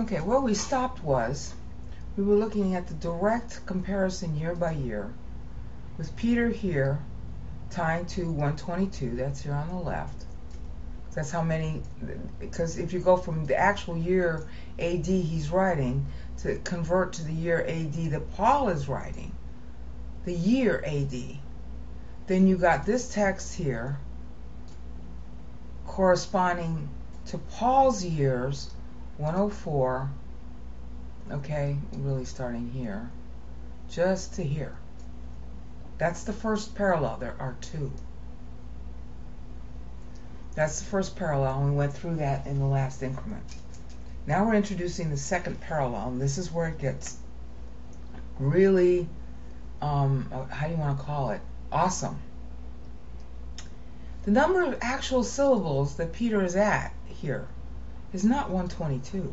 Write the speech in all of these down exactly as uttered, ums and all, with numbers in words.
Okay, where we stopped was, we were looking at the direct comparison year by year, with Peter here tying to one twenty-two, that's here on the left. That's how many, because if you go from the actual year A D he's writing to convert to the year A D that Paul is writing, the year A D, then you got this text here corresponding to Paul's years, one oh four, okay, really starting here, just to here. That's the first parallel. There are two. That's the first parallel, and we went through that in the last increment. Now we're introducing the second parallel, and this is where it gets really, um, how do you want to call it, awesome. The number of actual syllables that Peter is at here is not one twenty-two.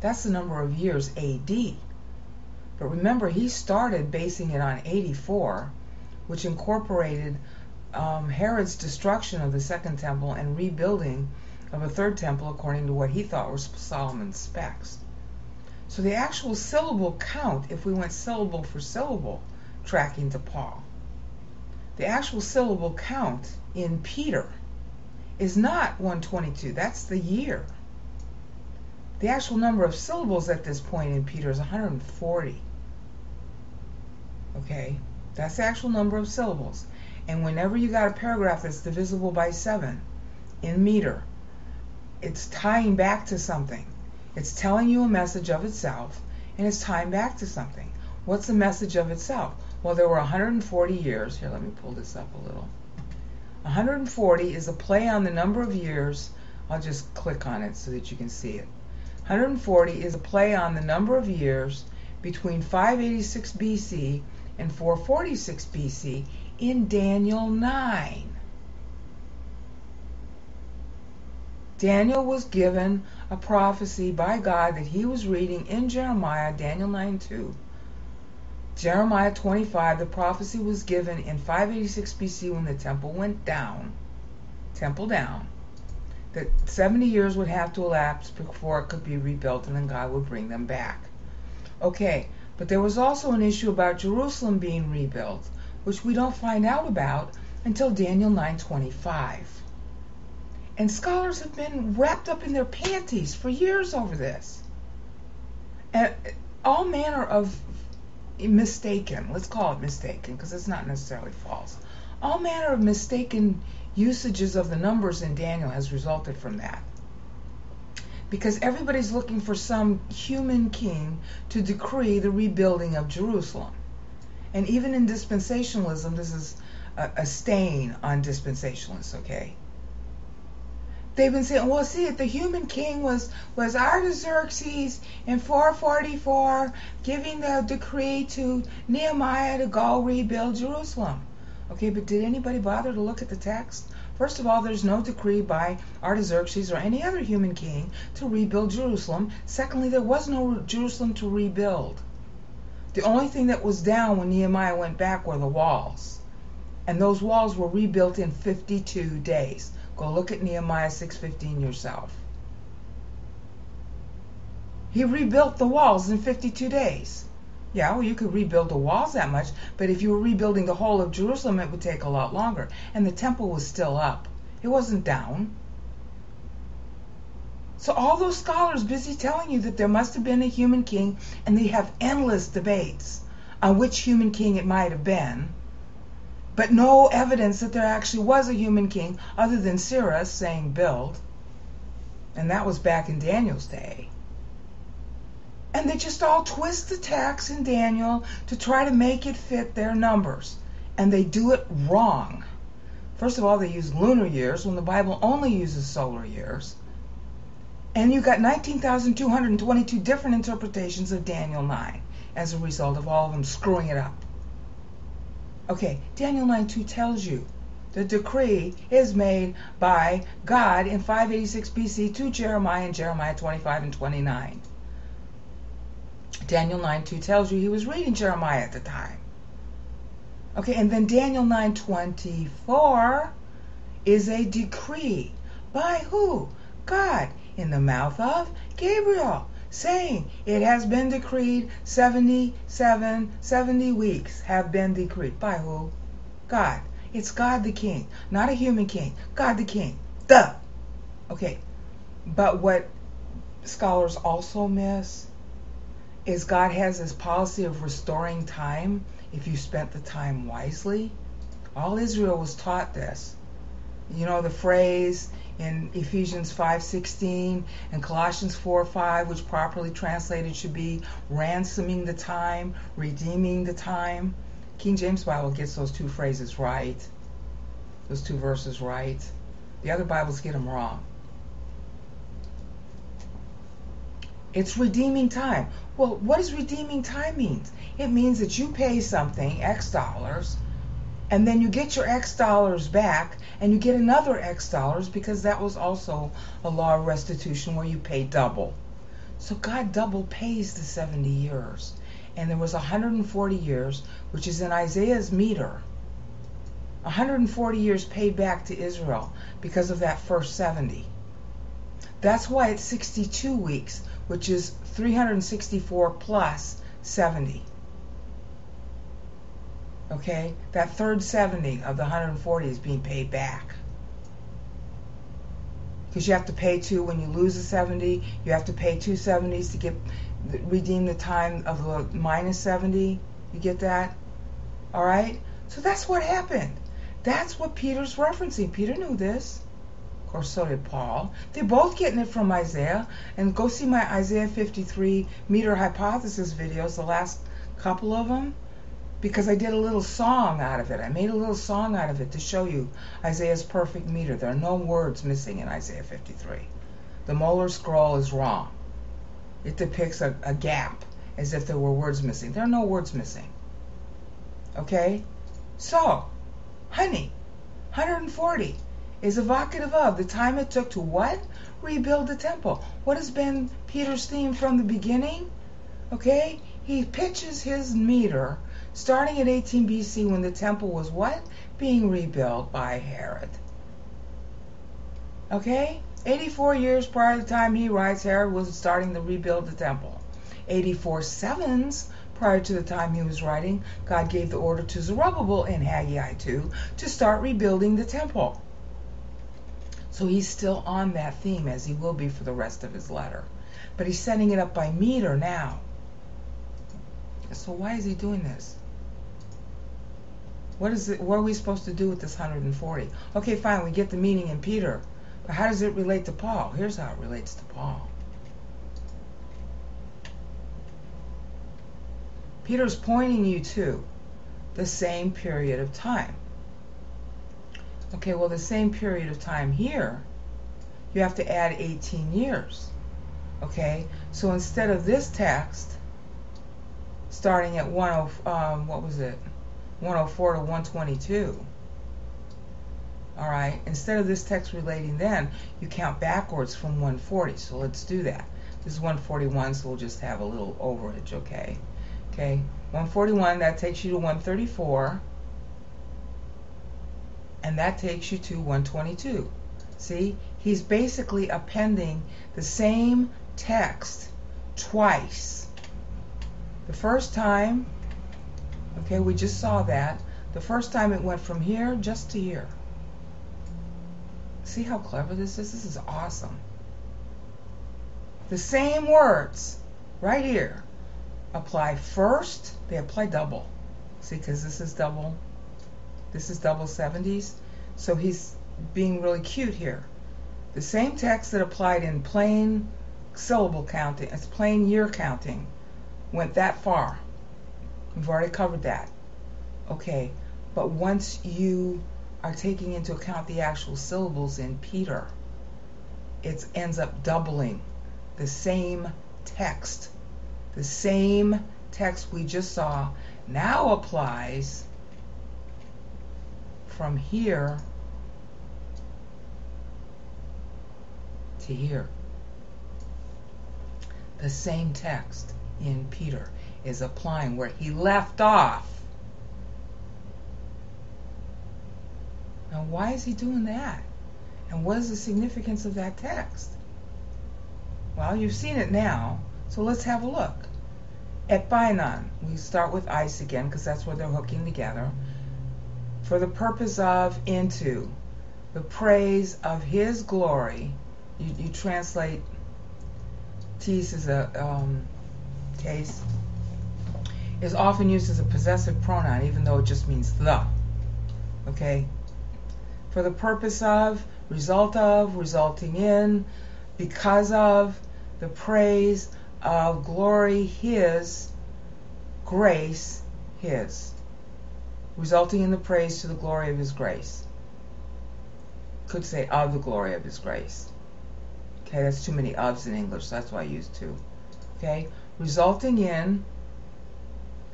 That's the number of years A D. But remember, he started basing it on eighty-four, which incorporated Um, Herod's destruction of the second temple and rebuilding of a third temple according to what he thought were Solomon's specs. So the actual syllable count, if we went syllable for syllable tracking to Paul, the actual syllable count in Peter is not one twenty-two, that's the year. The actual number of syllables at this point in Peter is one hundred forty. Okay, that's the actual number of syllables. And whenever you got a paragraph that's divisible by seven in meter, it's tying back to something. It's telling you a message of itself, and it's tying back to something. What's the message of itself? Well, there were one hundred forty years. Here, let me pull this up a little. one hundred forty is a play on the number of years. I'll just click on it so that you can see it. one hundred forty is a play on the number of years between five eighty-six B C and four forty-six B C in Daniel nine. Daniel was given a prophecy by God that he was reading in Jeremiah, Daniel nine two. Jeremiah twenty-five, the prophecy was given in five eighty-six B C when the temple went down, temple down, that seventy years would have to elapse before it could be rebuilt, and then God would bring them back. Okay, but there was also an issue about Jerusalem being rebuilt, which we don't find out about until Daniel nine twenty-five. And scholars have been wrapped up in their panties for years over this. And all manner of mistaken, let's call it mistaken because it's not necessarily false, all manner of mistaken usages of the numbers in Daniel has resulted from that. Because everybody's looking for some human king to decree the rebuilding of Jerusalem. And even in dispensationalism, this is a, a stain on dispensationalists, okay? They've been saying, well, see, the human king was, was Artaxerxes in four forty-four giving the decree to Nehemiah to go rebuild Jerusalem. Okay, but did anybody bother to look at the text? First of all, there's no decree by Artaxerxes or any other human king to rebuild Jerusalem. Secondly, there was no Jerusalem to rebuild. The only thing that was down when Nehemiah went back were the walls. And those walls were rebuilt in fifty-two days. Go look at Nehemiah six fifteen yourself. He rebuilt the walls in fifty-two days. Yeah, well, you could rebuild the walls that much, but if you were rebuilding the whole of Jerusalem, it would take a lot longer. And the temple was still up. It wasn't down. So all those scholars busy telling you that there must have been a human king, and they have endless debates on which human king it might have been, but no evidence that there actually was a human king other than Cyrus saying build, and that was back in Daniel's day. And they just all twist the text in Daniel to try to make it fit their numbers, and they do it wrong. First of all, they use lunar years when the Bible only uses solar years. And you got nineteen thousand two hundred twenty-two different interpretations of Daniel nine as a result of all of them screwing it up. Okay, Daniel nine two tells you the decree is made by God in five eighty-six B C to Jeremiah in Jeremiah twenty-five and twenty-nine. Daniel nine two tells you he was reading Jeremiah at the time. Okay, and then Daniel nine twenty-four is a decree by who? God. In the mouth of Gabriel saying, it has been decreed seventy-seven, seventy weeks have been decreed. By who? God. It's God the King, not a human king. God the King. Duh. Okay. But what scholars also miss is God has this policy of restoring time if you spent the time wisely. All Israel was taught this. You know the phrase in Ephesians five sixteen and Colossians four five, which properly translated should be ransoming the time, redeeming the time. King James Bible gets those two phrases right, those two verses right. The other Bibles get them wrong. It's redeeming time. Well, what does redeeming time mean? It means that you pay something, X dollars, and then you get your X dollars back, and you get another X dollars, because that was also a law of restitution where you pay double. So God double pays the seventy years. And there was one hundred forty years, which is in Isaiah's meter. one hundred forty years paid back to Israel because of that first seventy. That's why it's sixty-two weeks, which is three hundred sixty-four plus seventy. Okay, that third seventy of the one hundred forty is being paid back. Because you have to pay two when you lose a seventy, you have to pay two seventies to get redeem the time of the minus seventy. You get that? All right? So that's what happened. That's what Peter's referencing. Peter knew this. Of course, so did Paul. They're both getting it from Isaiah. And go see my Isaiah fifty-three meter hypothesis videos, the last couple of them, because I did a little song out of it. I made a little song out of it to show you Isaiah's perfect meter. There are no words missing in Isaiah fifty-three. The molar scroll is wrong. It depicts a, a gap as if there were words missing. There are no words missing. Okay? So, honey, one hundred forty is evocative of the time it took to what? Rebuild the temple. What has been Peter's theme from the beginning? Okay? He pitches his meter starting at eighteen B C when the temple was what? Being rebuilt by Herod. Okay? eighty-four years prior to the time he writes, Herod was starting to rebuild the temple. eighty-four sevens prior to the time he was writing, God gave the order to Zerubbabel in Haggai two to start rebuilding the temple. So he's still on that theme, as he will be for the rest of his letter. But he's setting it up by meter now. So why is he doing this? What is it? What are we supposed to do with this one hundred forty? Okay, fine, we get the meaning in Peter. But how does it relate to Paul? Here's how it relates to Paul. Peter's pointing you to the same period of time. Okay, well, the same period of time here, you have to add eighteen years. Okay, so instead of this text starting at one oh, um, what was it? one oh four to one twenty-two. All right, instead of this text relating then, you count backwards from one forty. So let's do that. This is one forty-one, so we'll just have a little overage, okay? Okay, one forty-one, that takes you to one thirty-four. And that takes you to one twenty-two. See, he's basically appending the same text twice. The first time, okay, we just saw that. The first time it went from here just to here. See how clever this is? This is awesome. The same words right here apply first. They apply double. See, because this is double. This is double seventies. So he's being really cute here. The same text that applied in plain syllable counting, it's plain year counting, went that far. We've already covered that. Okay, but once you are taking into account the actual syllables in Peter, it ends up doubling the same text. The same text we just saw now applies from here to here. The same text in Peter is applying where he left off. Now, why is he doing that? And what is the significance of that text? Well, you've seen it now, So let's have a look. At Bainon, we start with ice again because that's where they're hooking together. For the purpose of into the praise of his glory, you, you translate tease as a um, case, is often used as a possessive pronoun, even though it just means the. Okay? For the purpose of, result of, resulting in, because of, the praise of glory, his, grace, his. Resulting in the praise to the glory of his grace. Could say of the glory of his grace. Okay, that's too many ofs in English, so that's why I use two. Okay, resulting in,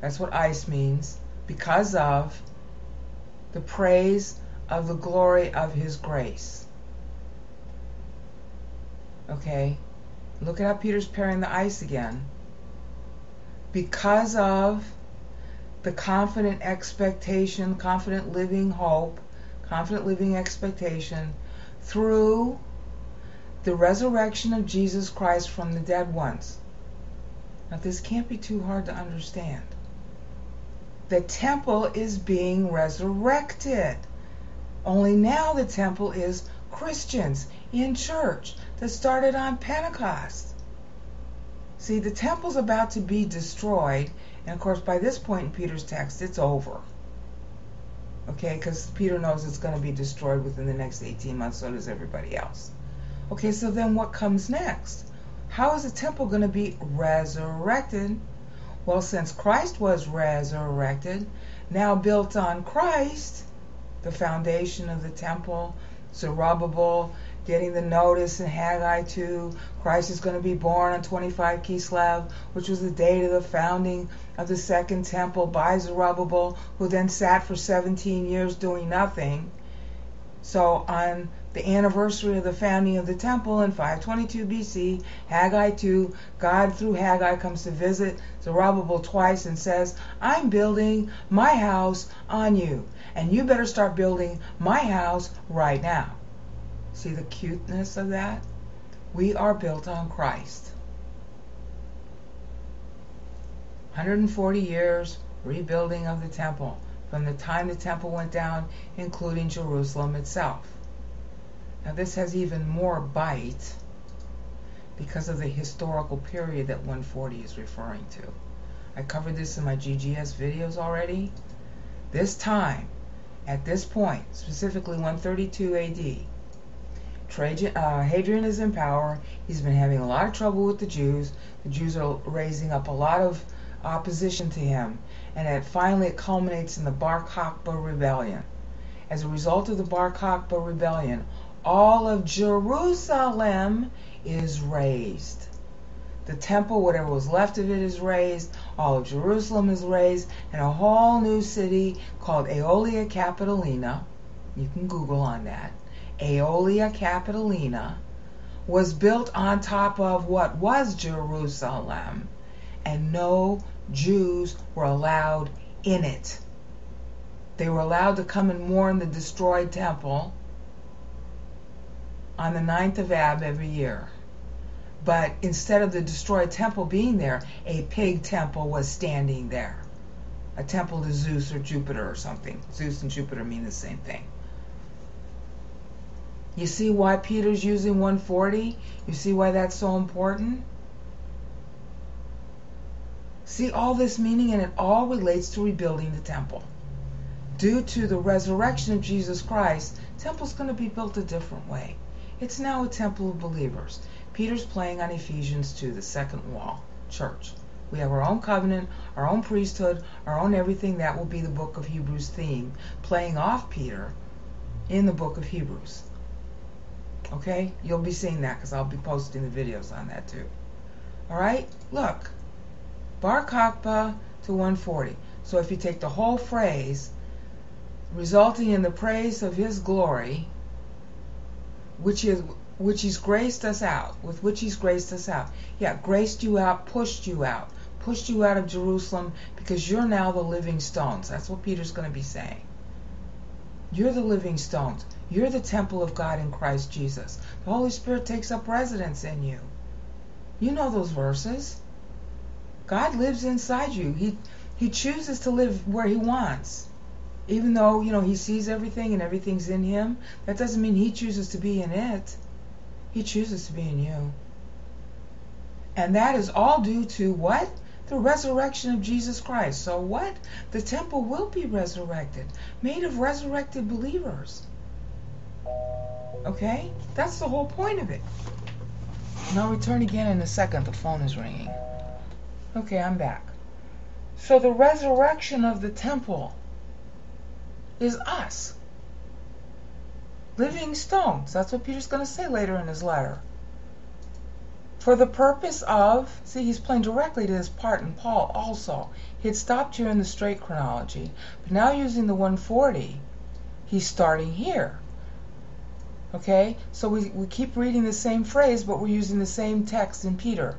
that's what ice means, because of the praise of the glory of his grace. Okay, look at how Peter's pairing the ice again. Because of the confident expectation, confident living hope, confident living expectation through the resurrection of Jesus Christ from the dead ones. Now this can't be too hard to understand. The temple is being resurrected. Only now the temple is Christians in church that started on Pentecost. See, the temple's about to be destroyed. And of course, by this point in Peter's text, it's over. Okay, because Peter knows it's going to be destroyed within the next eighteen months, so does everybody else. Okay, so then what comes next? How is the temple going to be resurrected? Well, since Christ was resurrected, now built on Christ, the foundation of the temple, Zerubbabel, getting the notice in Haggai two, Christ is going to be born on twenty-five Kislev, which was the date of the founding of the second temple by Zerubbabel, who then sat for seventeen years doing nothing. So on the anniversary of the founding of the temple in five twenty-two B C, Haggai two, God through Haggai comes to visit Zerubbabel twice and says, I'm building my house on you, and you better start building my house right now. See the cuteness of that? We are built on Christ. one hundred forty years rebuilding of the temple from the time the temple went down, including Jerusalem itself. Now this has even more bite because of the historical period that one forty is referring to. I covered this in my G G S videos already. This time, at this point, specifically one thirty-two A D, Trajan, uh, Hadrian is in power. He's been having a lot of trouble with the Jews. The Jews are raising up a lot of opposition to him. And it finally it culminates in the Bar Kokhba rebellion. As a result of the Bar Kokhba rebellion, all of Jerusalem is razed. The temple, whatever was left of it, is razed. All of Jerusalem is razed. And a whole new city called Aelia Capitolina. You can Google on that. Aelia Capitolina was built on top of what was Jerusalem, and no Jews were allowed in it. They were allowed to come and mourn the destroyed temple on the ninth of Ab every year. But instead of the destroyed temple being there, a pig temple was standing there. A temple to Zeus or Jupiter or something. Zeus and Jupiter mean the same thing. You see why Peter's using one forty? You see why that's so important? See all this meaning, and it all relates to rebuilding the temple. Due to the resurrection of Jesus Christ, temple's going to be built a different way. It's now a temple of believers. Peter's playing on Ephesians two, the second wall, church. We have our own covenant, our own priesthood, our own everything. That will be the book of Hebrews theme, playing off Peter in the book of Hebrews. Okay, you'll be seeing that because I'll be posting the videos on that too. All right, look, Bar Kokhba to one forty. So if you take the whole phrase, resulting in the praise of his glory, which is which he's graced us out, with which he's graced us out. Yeah, graced you out, pushed you out, pushed you out of Jerusalem because you're now the living stones. That's what Peter's going to be saying. You're the living stones. You're the temple of God in Christ Jesus. The Holy Spirit takes up residence in you. You know those verses. God lives inside you. He he chooses to live where he wants. Even though, you know, he sees everything and everything's in him, that doesn't mean he chooses to be in it. He chooses to be in you. And that is all due to what? The resurrection of Jesus Christ. So what? The temple will be resurrected, made of resurrected believers. Okay? That's the whole point of it. Now return again in a second. The phone is ringing. Okay, I'm back. So the resurrection of the temple is us. Living stones. That's what Peter's going to say later in his letter. For the purpose of, see, he's playing directly to this part in Paul also. He had stopped here in the straight chronology, but now using the one forty, he's starting here. Okay? So we, we keep reading the same phrase, but we're using the same text in Peter.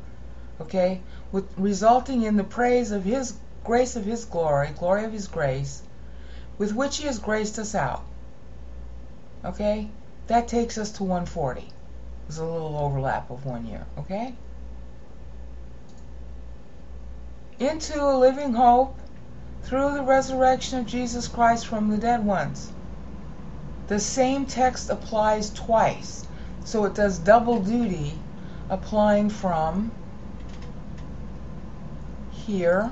Okay? With, resulting in the praise of his grace of his glory, glory of his grace, with which he has graced us out. Okay? That takes us to one forty. There's a little overlap of one year, okay? Into a living hope through the resurrection of Jesus Christ from the dead ones. The same text applies twice, so it does double duty, applying from here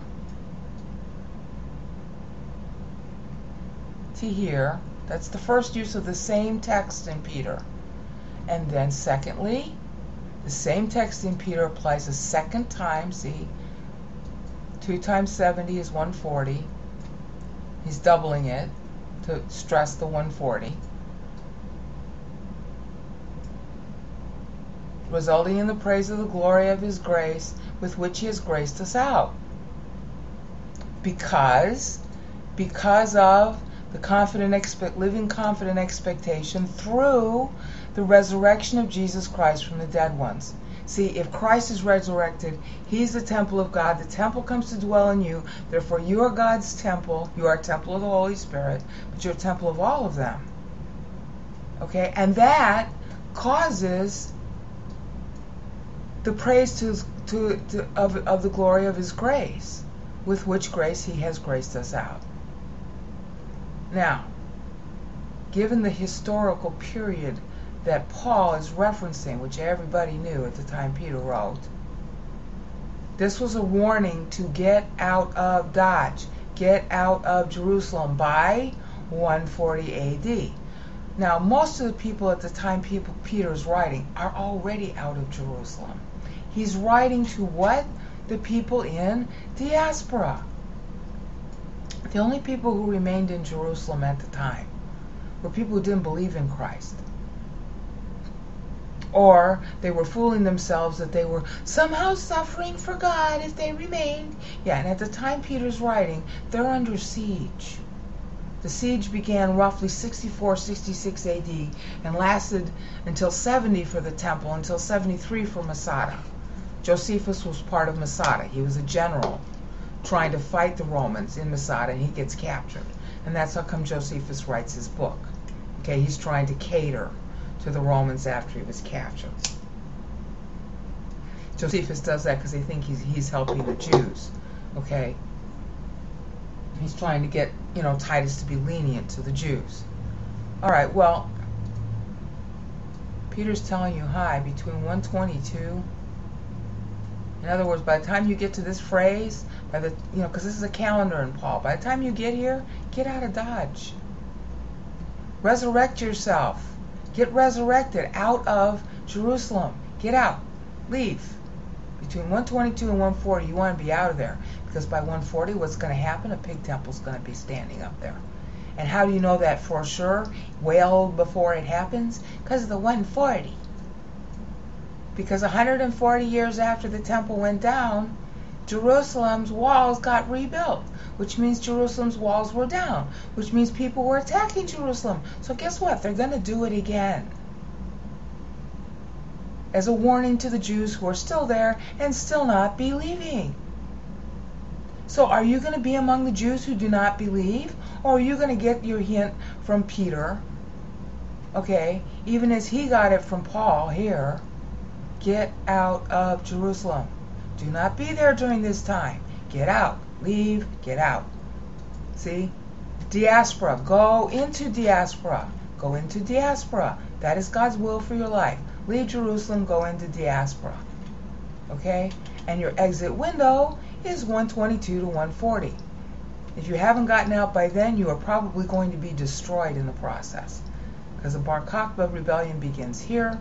to here. That's the first use of the same text in Peter. And then secondly, the same text in Peter applies a second time. See, two times seventy is one forty. He's doubling it to stress the one forty. Resulting in the praise of the glory of his grace with which he has graced us out. Because, because of the confident expect, living confident expectation through the resurrection of Jesus Christ from the dead ones. See, if Christ is resurrected, he's the temple of God. The temple comes to dwell in you. Therefore, you are God's temple. You are a temple of the Holy Spirit, but you're a temple of all of them. Okay? And that causes the praise to, to, to of, of the glory of his grace, with which grace he has graced us out. Now, given the historical period that Paul is referencing, which everybody knew at the time Peter wrote, this was a warning to get out of Dodge, get out of Jerusalem by one forty A D. Now, most of the people at the time people Peter's writing are already out of Jerusalem. He's writing to what? The people in diaspora. The only people who remained in Jerusalem at the time were people who didn't believe in Christ. Or they were fooling themselves that they were somehow suffering for God if they remained. Yeah, and at the time Peter's writing, they're under siege. The siege began roughly sixty-four, sixty-six A D and lasted until seventy for the temple, until seventy-three for Masada. Josephus was part of Masada. He was a general trying to fight the Romans in Masada, and he gets captured. And that's how come Josephus writes his book. Okay, he's trying to cater to the Romans after he was captured. Josephus does that because they think he's, he's helping the Jews. Okay? He's trying to get, you know, Titus to be lenient to the Jews. Alright, well, Peter's telling you, hi, between one twenty-two, in other words, by the time you get to this phrase, by the, you know, because this is a calendar in Paul, by the time you get here, get out of Dodge. Resurrect yourself. Get resurrected out of Jerusalem. Get out. Leave. Between one twenty-two and one forty, you want to be out of there. Because by one forty, what's going to happen? A pig temple's going to be standing up there. And how do you know that for sure? Well before it happens? Because of the one forty. Because one hundred forty years after the temple went down, Jerusalem's walls got rebuilt, which means Jerusalem's walls were down, which means people were attacking Jerusalem. So guess what? They're going to do it again. As a warning to the Jews who are still there and still not believing. So are you going to be among the Jews who do not believe? Or are you going to get your hint from Peter? Okay, even as he got it from Paul here, get out of Jerusalem. Do not be there during this time. Get out. Leave. Get out. See? Diaspora. Go into diaspora. Go into diaspora. That is God's will for your life. Leave Jerusalem. Go into diaspora. Okay? And your exit window is one twenty-two to one forty. If you haven't gotten out by then, you are probably going to be destroyed in the process. Because the Bar Kokhba rebellion begins here.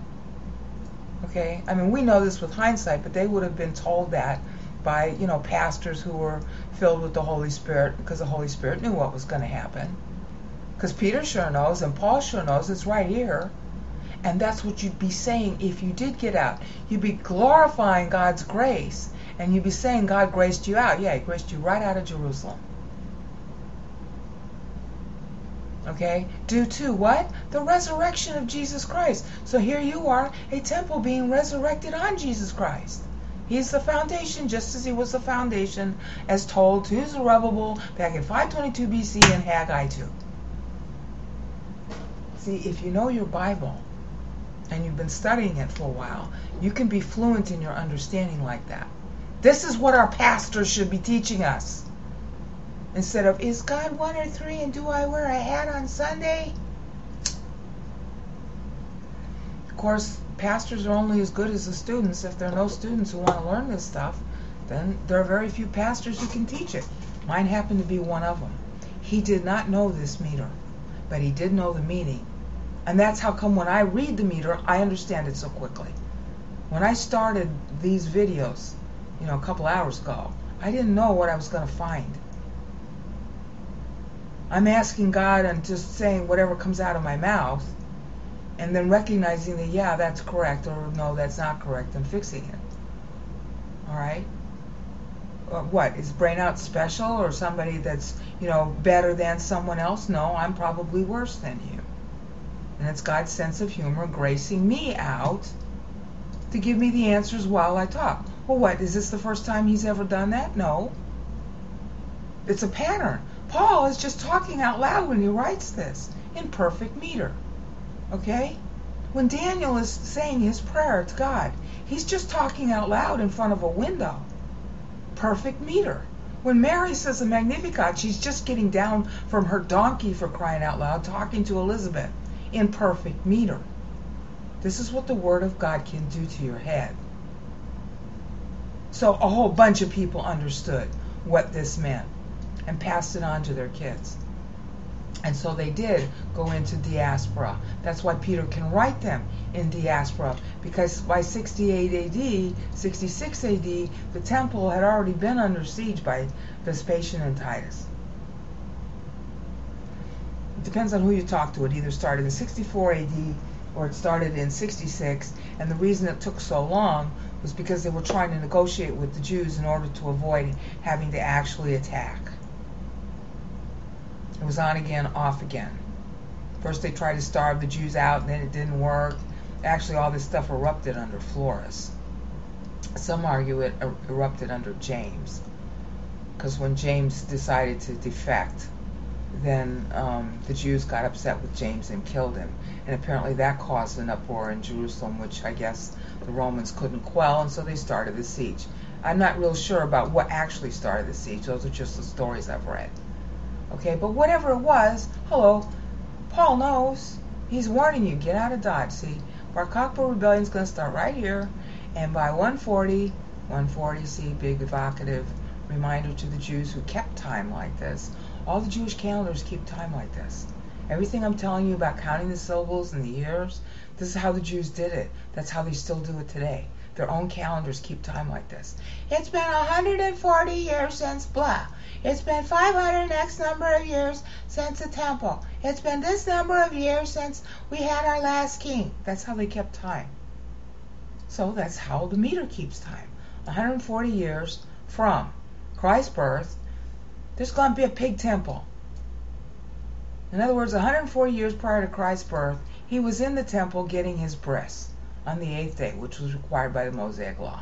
Okay? I mean, we know this with hindsight, but they would have been told that by, you know, pastors who were filled with the Holy Spirit, because the Holy Spirit knew what was going to happen. Because Peter sure knows, and Paul sure knows, it's right here. And that's what you'd be saying if you did get out. You'd be glorifying God's grace, and you'd be saying God graced you out. Yeah, He graced you right out of Jerusalem. Okay? Due to what? The resurrection of Jesus Christ. So here you are, a temple being resurrected on Jesus Christ. He's the foundation, just as He was the foundation as told to Zerubbabel back in five twenty-two B C in Haggai two. See, if you know your Bible and you've been studying it for a while, you can be fluent in your understanding like that. This is what our pastors should be teaching us. Instead of, is God one or three, and do I wear a hat on Sunday? Of course, pastors are only as good as the students. If there are no students who want to learn this stuff, then there are very few pastors who can teach it. Mine happened to be one of them. He did not know this meter, but he did know the meaning. And that's how come when I read the meter, I understand it so quickly. When I started these videos, you know, a couple hours ago, I didn't know what I was going to find. I'm asking God and just saying whatever comes out of my mouth, and then recognizing that, yeah, that's correct, or no, that's not correct, and fixing it. All right? What, is Brain Out special, or somebody that's, you know, better than someone else? No, I'm probably worse than you. And it's God's sense of humor gracing me out to give me the answers while I talk. Well, what, is this the first time He's ever done that? No. It's a pattern. Paul is just talking out loud when he writes this, in perfect meter. Okay? When Daniel is saying his prayer to God, he's just talking out loud in front of a window. Perfect meter. When Mary says the Magnificat, she's just getting down from her donkey, for crying out loud, talking to Elizabeth in perfect meter. This is what the Word of God can do to your head. So a whole bunch of people understood what this meant and passed it on to their kids. And so they did go into diaspora. That's why Peter can write them in diaspora, because by sixty-eight A D, sixty-six A D, the temple had already been under siege by Vespasian and Titus. It depends on who you talk to. It either started in sixty-four A D or it started in sixty-six, and the reason it took so long was because they were trying to negotiate with the Jews in order to avoid having to actually attack. It was on again, off again. First they tried to starve the Jews out, and then it didn't work. Actually, all this stuff erupted under Florus. Some argue it erupted under James, because when James decided to defect, then um, the Jews got upset with James and killed him. And apparently that caused an uproar in Jerusalem, which I guess the Romans couldn't quell, and so they started the siege. I'm not real sure about what actually started the siege. Those are just the stories I've read. Okay, but whatever it was, hello, Paul knows. He's warning you, get out of Dodge. See, Bar Kokhba rebellion's going to start right here, and by one forty, one forty, see, big evocative reminder to the Jews who kept time like this. All the Jewish calendars keep time like this. Everything I'm telling you about counting the syllables and the years, this is how the Jews did it. That's how they still do it today. Their own calendars keep time like this. It's been one hundred forty years since blah. It's been five hundred X number of years since the temple. It's been this number of years since we had our last king. That's how they kept time. So that's how the meter keeps time. one hundred forty years from Christ's birth. There's going to be a pig temple. In other words, one hundred forty years prior to Christ's birth, He was in the temple getting His breasts on the eighth day, which was required by the Mosaic Law.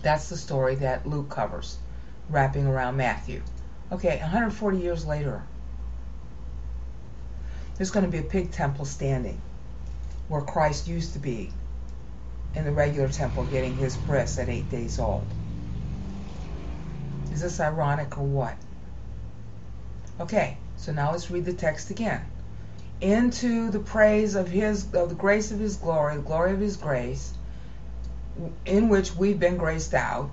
That's the story that Luke covers, wrapping around Matthew. Okay, one hundred forty years later, there's going to be a pig temple standing where Christ used to be in the regular temple getting his breast at eight days old. Is this ironic or what? Okay, so now let's read the text again. Into the praise of his of the grace of his glory, the glory of his grace, in which we've been graced out,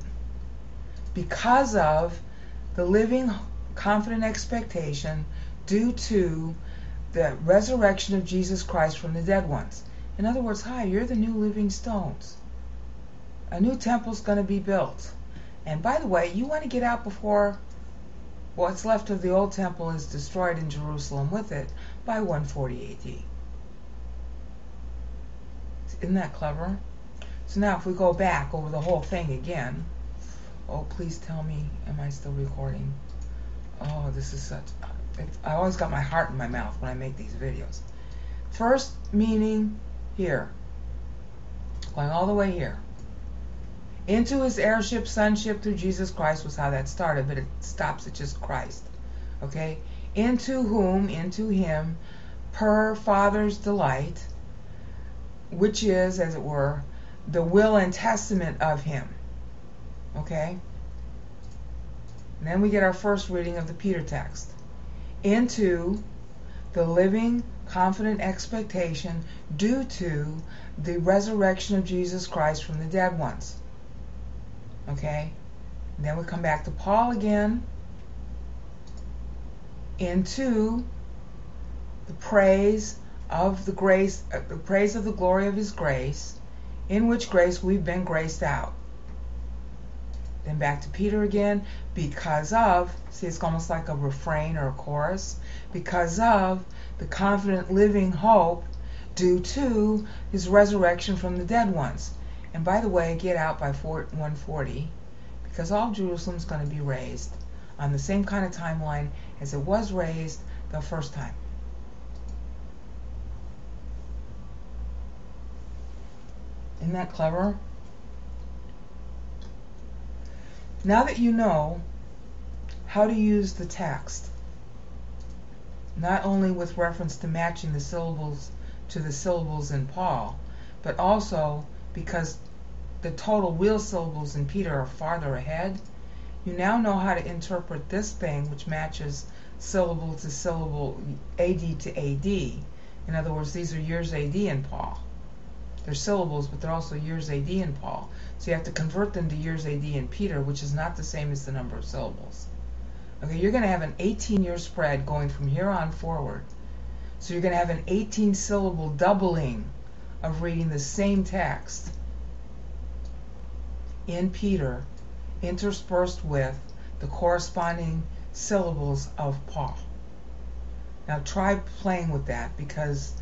because of the living confident expectation due to the resurrection of Jesus Christ from the dead ones. In other words, hi, you're the new living stones. A new temple's going to be built. And by the way, you want to get out before what's left of the old temple is destroyed in Jerusalem with it by one forty A D. Isn't that clever? So now if we go back over the whole thing again, oh, please tell me, am I still recording? Oh, this is such, it's, I always got my heart in my mouth when I make these videos. First meaning here, going all the way here. Into his heirship, sonship through Jesus Christ was how that started, but it stops at just Christ. Okay? Into whom, into him, per Father's delight, which is, as it were, the will and testament of him. Okay? And then we get our first reading of the Peter text. Into the living, confident expectation due to the resurrection of Jesus Christ from the dead ones. Okay? And then we come back to Paul again. Into the praise of the grace, uh, the praise of the glory of his grace, in which grace we've been graced out. Then back to Peter again, because of, see it's almost like a refrain or a chorus, because of the confident living hope due to his resurrection from the dead ones. And by the way, get out by one forty, because all Jerusalem's going to be raised on the same kind of timeline as it was raised the first time. Isn't that clever? Now that you know how to use the text, not only with reference to matching the syllables to the syllables in Paul, but also because the total real syllables in Peter are farther ahead, you now know how to interpret this thing which matches syllable to syllable, A D to A D. In other words, these are years A D in Paul. They're syllables, but they're also years A D in Paul. So you have to convert them to years A D in Peter, which is not the same as the number of syllables. Okay, you're going to have an eighteen-year spread going from here on forward. So you're going to have an eighteen-syllable doubling of reading the same text in Peter, interspersed with the corresponding syllables of Paul. Now try playing with that, because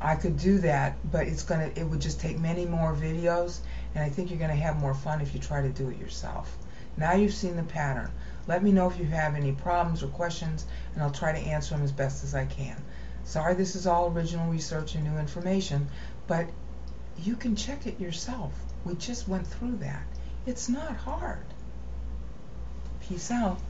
I could do that, but it's gonna it would just take many more videos, and I think you're gonna have more fun if you try to do it yourself. Now you've seen the pattern. Let me know if you have any problems or questions, and I'll try to answer them as best as I can. Sorry, this is all original research and new information, but you can check it yourself. We just went through that. It's not hard. Peace out.